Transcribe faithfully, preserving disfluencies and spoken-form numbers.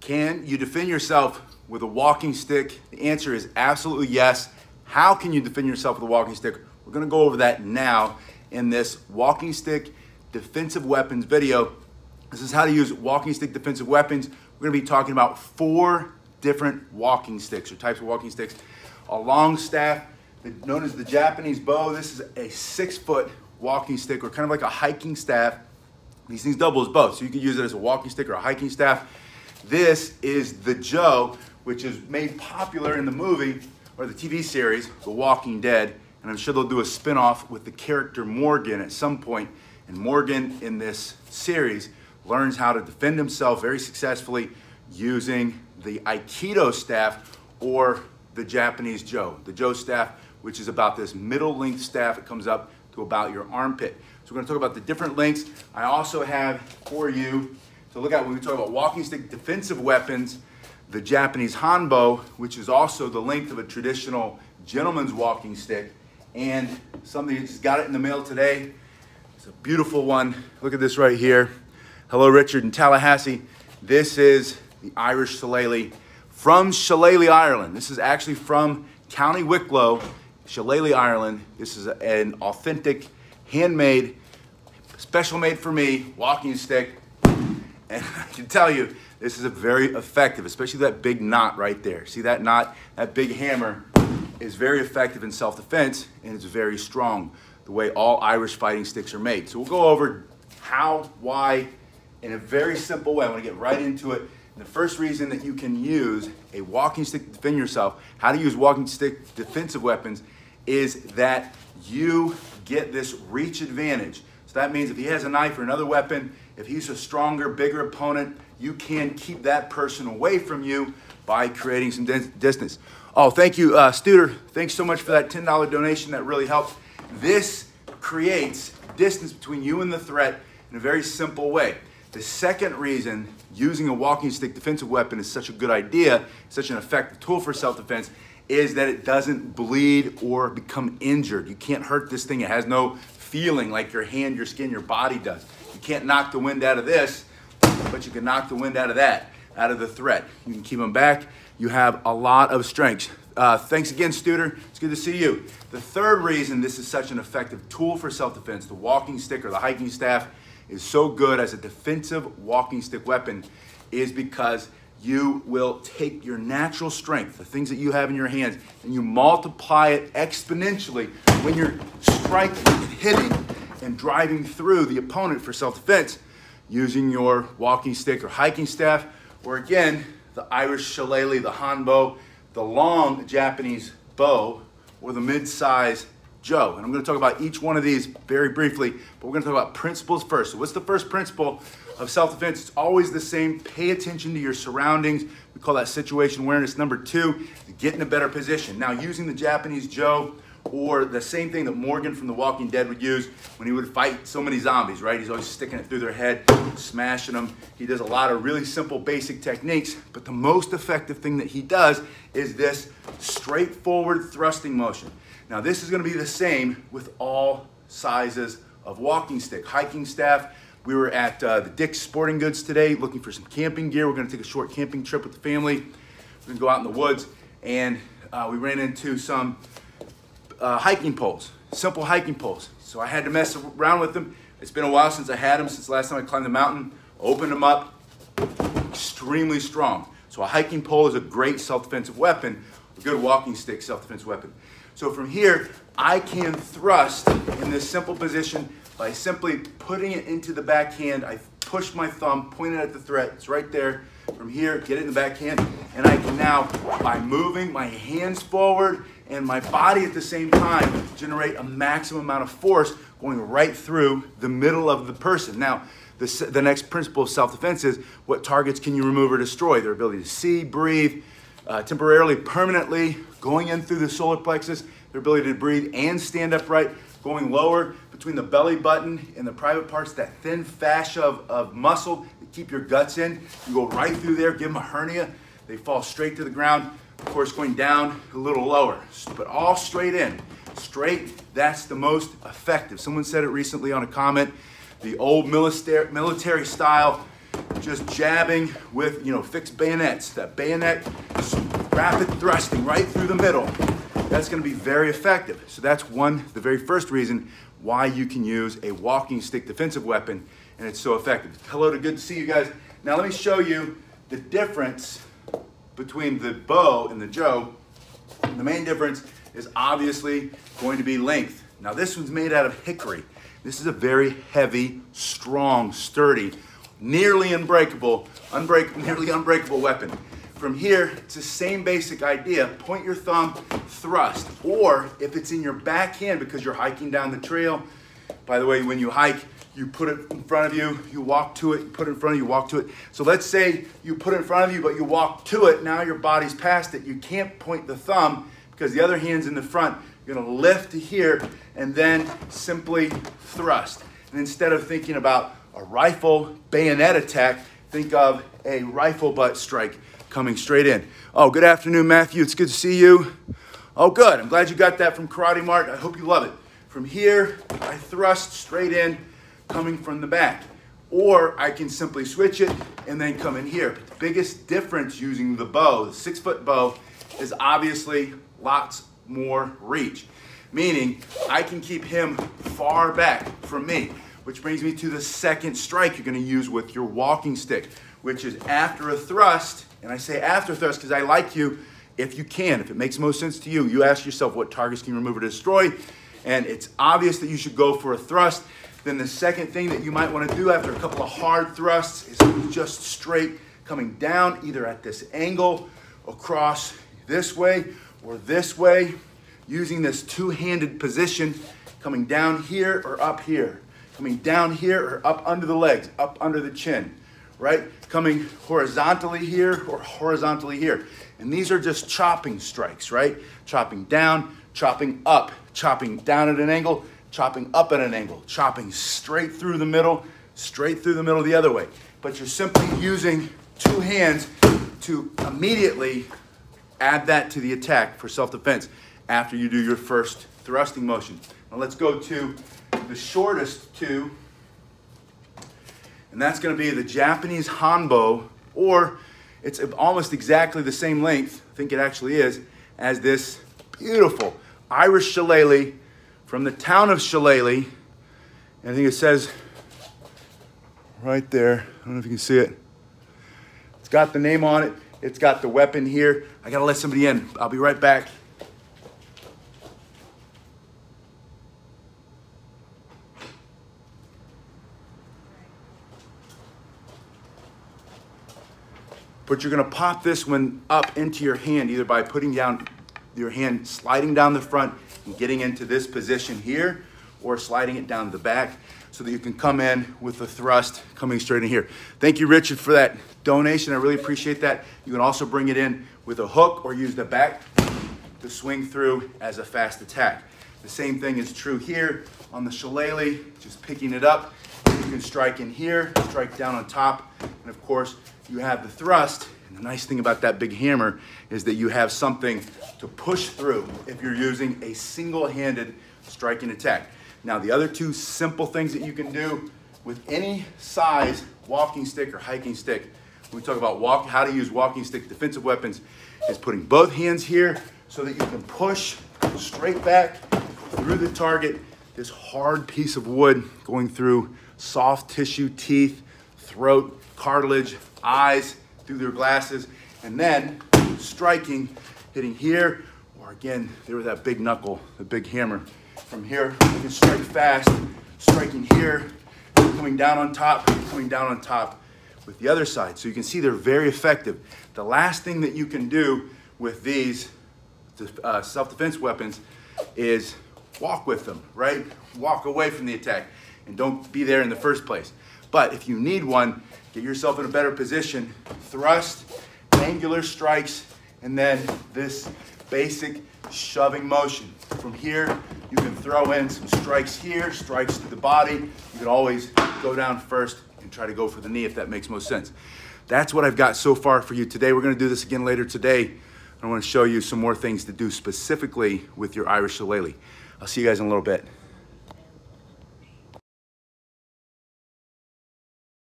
Can you defend yourself with a walking stick? The answer is absolutely yes. How can you defend yourself with a walking stick? We're gonna go over that now in this walking stick defensive weapons video. This is how to use walking stick defensive weapons. We're gonna be talking about four different walking sticks or types of walking sticks. A long staff, known as the Japanese bō. This is a six foot walking stick, or kind of like a hiking staff. These things double as both. So you can use it as a walking stick or a hiking staff. This is the jo, which is made popular in the movie or the T V series, The Walking Dead. And I'm sure they'll do a spin-off with the character Morgan at some point. And Morgan in this series learns how to defend himself very successfully using the Aikido staff or the Japanese jo. The jo staff, which is about this middle length staff. It comes up to about your armpit. So we're gonna talk about the different lengths. I also have for you, so look at when we talk about walking stick defensive weapons, the Japanese hanbo, which is also the length of a traditional gentleman's walking stick. And somebody just got it in the mail today. It's a beautiful one. Look at this right here. Hello, Richard in Tallahassee. This is the Irish shillelagh from Shillelagh, Ireland. This is actually from County Wicklow, Shillelagh, Ireland. This is an authentic, handmade, special made for me walking stick. And I can tell you, this is a very effective, especially that big knot right there. See that knot? That big hammer is very effective in self-defense, and it's very strong, the way all Irish fighting sticks are made. So we'll go over how, why, in a very simple way. I want to get right into it. And the first reason that you can use a walking stick to defend yourself, how to use walking stick defensive weapons, is that you get this reach advantage. So that means if he has a knife or another weapon, if he's a stronger, bigger opponent, you can keep that person away from you by creating some distance. Oh, thank you, uh, Studer. Thanks so much for that ten dollar donation. That really helps. This creates distance between you and the threat in a very simple way. The second reason using a walking stick defensive weapon is such a good idea, such an effective tool for self-defense, is that it doesn't bleed or become injured. You can't hurt this thing. It has no feeling like your hand, your skin, your body does. You can't knock the wind out of this, but you can knock the wind out of that, out of the threat. You can keep them back. You have a lot of strength. Uh, thanks again, Studer. It's good to see you. The third reason this is such an effective tool for self-defense, the walking stick or the hiking staff, is so good as a defensive walking stick weapon, is because you will take your natural strength, the things that you have in your hands, and you multiply it exponentially when you're striking, hitting, and driving through the opponent for self-defense using your walking stick or hiking staff, or again, the Irish shillelagh, the hanbo, the long Japanese bō, or the mid-size jo. And I'm gonna talk about each one of these very briefly, but we're gonna talk about principles first. So what's the first principle of self-defense? It's always the same. Pay attention to your surroundings. We call that situation awareness. Number two, get in a better position. Now, using the Japanese jo, or the same thing that Morgan from The Walking Dead would use when he would fight so many zombies, right? He's always sticking it through their head, smashing them. He does a lot of really simple, basic techniques, but the most effective thing that he does is this straightforward thrusting motion. Now, this is gonna be the same with all sizes of walking stick, hiking staff. We were at uh, the Dick's Sporting Goods today looking for some camping gear. We're gonna take a short camping trip with the family. We're gonna go out in the woods, and uh, we ran into some Uh, hiking poles, simple hiking poles. So I had to mess around with them. It's been a while since I had them, since last time I climbed the mountain. Opened them up, extremely strong. So a hiking pole is a great self-defensive weapon, a good walking stick self-defense weapon. So from here, I can thrust in this simple position by simply putting it into the backhand. I push my thumb, point it at the threat, it's right there. From here, get it in the backhand, and I can now, by moving my hands forward and my body at the same time, generate a maximum amount of force going right through the middle of the person. Now, the, the next principle of self-defense is, what targets can you remove or destroy? Their ability to see, breathe, uh, temporarily, permanently, going in through the solar plexus, their ability to breathe and stand upright, going lower between the belly button and the private parts, that thin fascia of, of muscle that keep your guts in. You go right through there, give them a hernia, they fall straight to the ground. Of course, going down a little lower, but all straight in. Straight, that's the most effective. Someone said it recently on a comment, the old military style just jabbing with, you know, fixed bayonets. That bayonet, rapid thrusting right through the middle. That's gonna be very effective. So that's one, the very first reason why you can use a walking stick defensive weapon, and it's so effective. Hello, good to see you guys. Now let me show you the difference between the bō and the jo. The main difference is obviously going to be length. Now this one's made out of hickory. This is a very heavy, strong, sturdy, nearly unbreakable, unbreak, nearly unbreakable weapon. From here, it's the same basic idea. Point your thumb, thrust, or if it's in your backhand because you're hiking down the trail. By the way, when you hike, you put it in front of you, you walk to it, you put it in front of you, walk to it. So let's say you put it in front of you, but you walk to it, now your body's past it. You can't point the thumb because the other hand's in the front. You're gonna lift to here and then simply thrust. And instead of thinking about a rifle bayonet attack, think of a rifle butt strike coming straight in. Oh, good afternoon, Matthew. It's good to see you. Oh, good. I'm glad you got that from Karate Mart. I hope you love it. From here, I thrust straight in, coming from the back. Or I can simply switch it and then come in here. But the biggest difference using the bō, the six-foot bō, is obviously lots more reach. Meaning, I can keep him far back from me, which brings me to the second strike you're gonna use with your walking stick, which is after a thrust. And I say after thrust because I like you, if you can, if it makes most sense to you, you ask yourself what targets can you remove or destroy, and it's obvious that you should go for a thrust. Then the second thing that you might want to do after a couple of hard thrusts is just straight coming down, either at this angle, across this way, or this way, using this two-handed position, coming down here or up here, coming down here or up under the legs, up under the chin, right? Coming horizontally here or horizontally here. And these are just chopping strikes, right? Chopping down, chopping up, chopping down at an angle, chopping up at an angle, chopping straight through the middle, straight through the middle the other way. But you're simply using two hands to immediately add that to the attack for self-defense after you do your first thrusting motion. Now let's go to the shortest two, and that's gonna be the Japanese hanbo, or it's almost exactly the same length, I think it actually is, as this beautiful Irish shillelagh from the town of Shillelagh. And I think it says right there, I don't know if you can see it. It's got the name on it. It's got the weapon here. I gotta let somebody in. I'll be right back. But you're gonna pop this one up into your hand, either by putting down your hand, sliding down the front, and getting into this position here, or sliding it down the back so that you can come in with a thrust coming straight in here. Thank you, Richard, for that donation. I really appreciate that. You can also bring it in with a hook or use the back to swing through as a fast attack. The same thing is true here on the shillelagh, just picking it up. You can strike in here, strike down on top, and of course, you have the thrust. And the nice thing about that big hammer is that you have something to push through if you're using a single-handed striking attack. Now, the other two simple things that you can do with any size walking stick or hiking stick, when we talk about walk, how to use walking stick defensive weapons, is putting both hands here so that you can push straight back through the target, this hard piece of wood going through soft tissue, teeth, throat, cartilage, eyes, through their glasses, and then striking, hitting here, or again, there with that big knuckle, the big hammer. From here, you can strike fast, striking here, coming down on top, coming down on top with the other side. So you can see they're very effective. The last thing that you can do with these uh, self-defense weapons is walk with them, right? Walk away from the attack and don't be there in the first place. But if you need one, get yourself in a better position, thrust, angular strikes, and then this basic shoving motion. From here, you can throw in some strikes here, strikes to the body. You can always go down first and try to go for the knee if that makes most sense. That's what I've got so far for you today. We're gonna do this again later today. I wanna show you some more things to do specifically with your Irish shillelagh. I'll see you guys in a little bit.